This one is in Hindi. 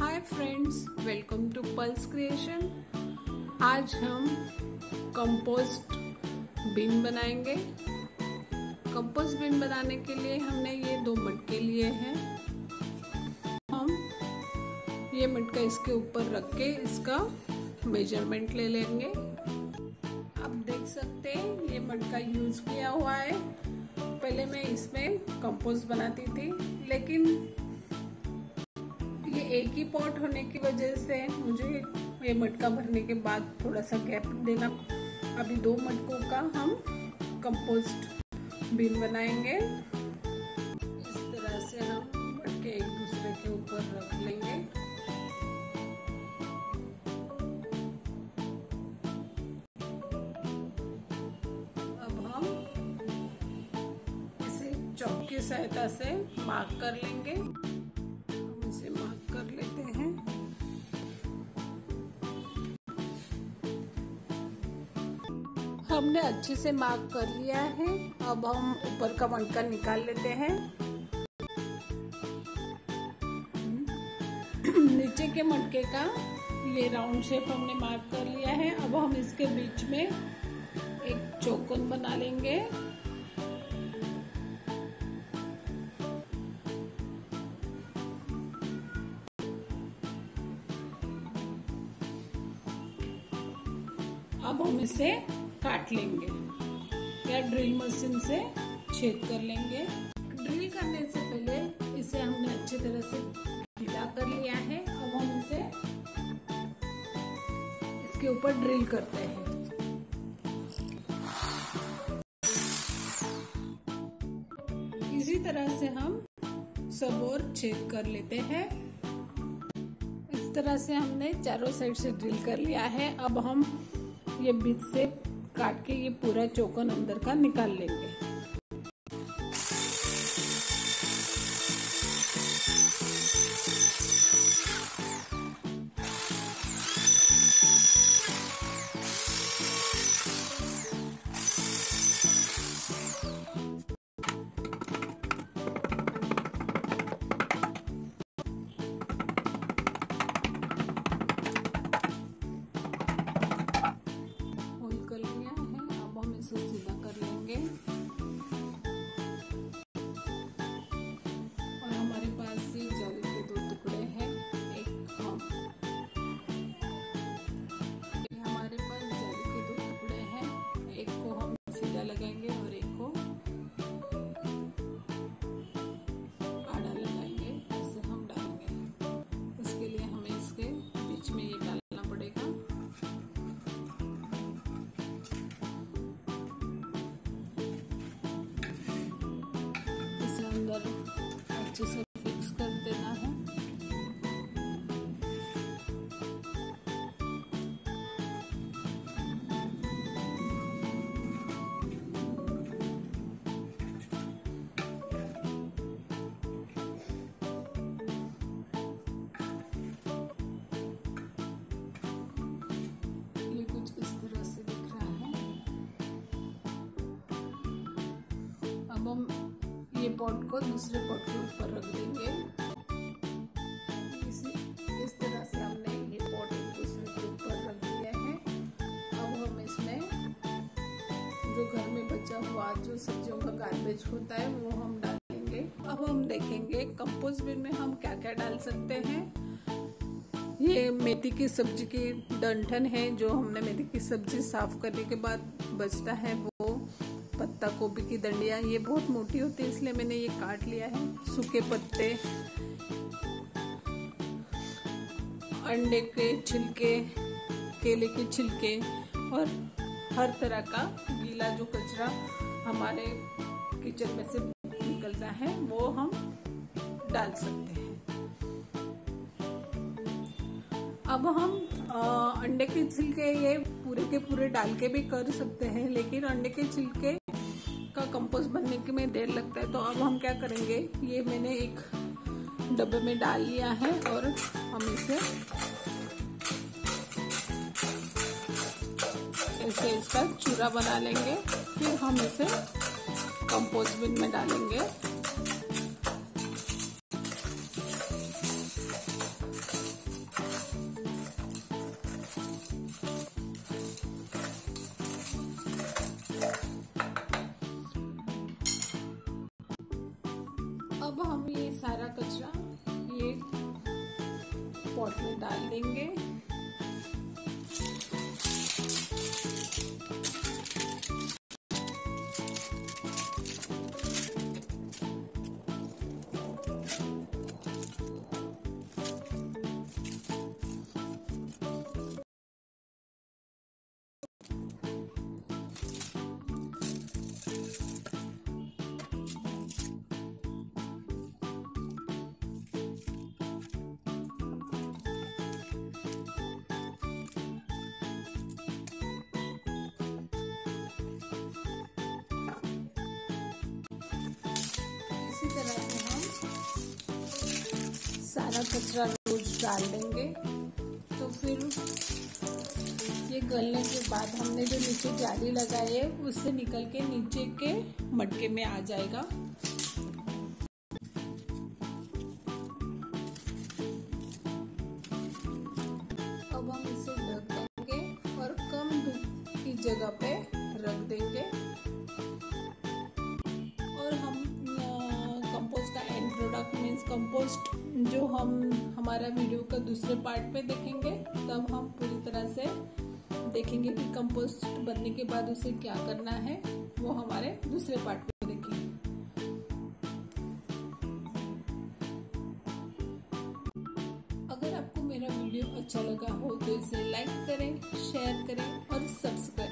Hi friends, welcome to Pulse Creation. आज हम कंपोस्ट बिन बनाएंगे। कंपोस्ट बिन बनाने के लिए हमने ये दो मटके लिए हैं। हम ये मटका इसके ऊपर रख के इसका मेजरमेंट ले लेंगे। आप देख सकते हैं ये मटका यूज़ किया हुआ है। पहले मैं इसमें कंपोस्ट बनाती थी, लेकिन एक ही पॉट होने की वजह से मुझे ये मटका भरने के बाद थोड़ा सा गैप देना। अभी दो मटकों का हम कंपोस्ट बिन बनाएंगे। इस तरह से हम मटके एक दूसरे के ऊपर रख लेंगे। अब हम इसे चॉक की सहायता से मार्क कर लेंगे। मार्क कर लेते हैं। हमने अच्छे से मार्क कर लिया है। अब हम ऊपर का मटका निकाल लेते हैं। नीचे के मटके का ये राउंड शेप हमने मार्क कर लिया है। अब हम इसके बीच में एक चौकोन बना लेंगे। अब हम इसे काट लेंगे या ड्रिल मशीन से छेद कर लेंगे। ड्रिल करने से पहले इसे हमने अच्छी तरह से ढीला कर लिया है। अब हम इसे इसके ऊपर ड्रिल करते हैं। इसी तरह से हम सब और छेद कर लेते हैं। इस तरह से हमने चारों साइड से ड्रिल कर लिया है। अब हम ये बीच से काट के ये पूरा चौकोन अंदर का निकाल लेंगे। अच्छे से फिक्स कर देना है। ये कुछ इस तरह से दिख रहा है। अब हम ये पॉट को दूसरे पॉट के ऊपर रख देंगे। इस तरह से हमने ये पॉट दूसरे के ऊपर रख दिया है। अब हम इसमें जो घर में बचा हुआ जो सब्जियों का गार्बेज होता है वो हम डालेंगे। अब हम देखेंगे कंपोस्ट बिन में हम क्या क्या डाल सकते हैं। ये मेथी की सब्जी की डंठल है, जो हमने मेथी की सब्जी साफ करने के बाद बचता है। वो पत्ता गोभी की डंडियाँ, ये बहुत मोटी होती है इसलिए मैंने ये काट लिया है। सूखे पत्ते, अंडे के छिलके, केले के छिलके और हर तरह का गीला जो कचरा हमारे किचन में से निकलता है वो हम डाल सकते हैं। अब हम अंडे के छिलके ये पूरे के पूरे डाल के भी कर सकते हैं, लेकिन अंडे के छिलके का कंपोस्ट बनने के में देर लगता है। तो अब हम क्या करेंगे, ये मैंने एक डब्बे में डाल लिया है और हम इसे इसका चूरा बना लेंगे। फिर हम इसे कंपोस्ट बिन में डालेंगे। सारा कचरा ये पॉट में डाल देंगे। सारा कचरा रोज डाल देंगे तो फिर ये गलने के बाद हमने जो नीचे जाली लगाई है उससे निकल के नीचे के मटके में आ जाएगा। अब हम इसे ढक देंगे और कम धूप की जगह पे रख देंगे और हम कंपोस्ट का एंड प्रोडक्ट मीन्स कंपोस्ट जो हम हमारा वीडियो का दूसरे पार्ट में देखेंगे तब हम पूरी तरह से देखेंगे कि कंपोस्ट बनने के बाद उसे क्या करना है वो हमारे दूसरे पार्ट में देखेंगे। अगर आपको मेरा वीडियो अच्छा लगा हो तो इसे लाइक करें, शेयर करें और सब्सक्राइब